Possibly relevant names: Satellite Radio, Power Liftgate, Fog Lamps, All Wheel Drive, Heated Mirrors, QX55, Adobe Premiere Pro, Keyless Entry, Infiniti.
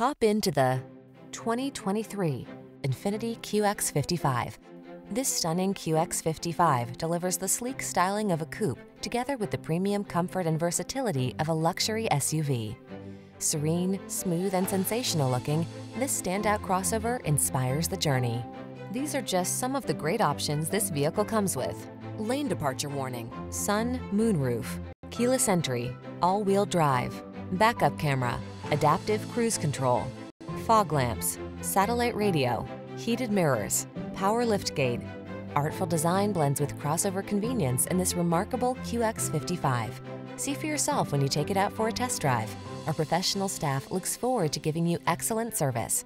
Hop into the 2023 Infiniti QX55. This stunning QX55 delivers the sleek styling of a coupe together with the premium comfort and versatility of a luxury SUV. Serene, smooth, and sensational looking, this standout crossover inspires the journey. These are just some of the great options this vehicle comes with: lane departure warning, sun/moonroof, keyless entry, all-wheel drive, backup camera, adaptive cruise control, fog lamps, satellite radio, heated mirrors, power liftgate. Artful design blends with crossover convenience in this remarkable QX55. See for yourself when you take it out for a test drive. Our professional staff looks forward to giving you excellent service.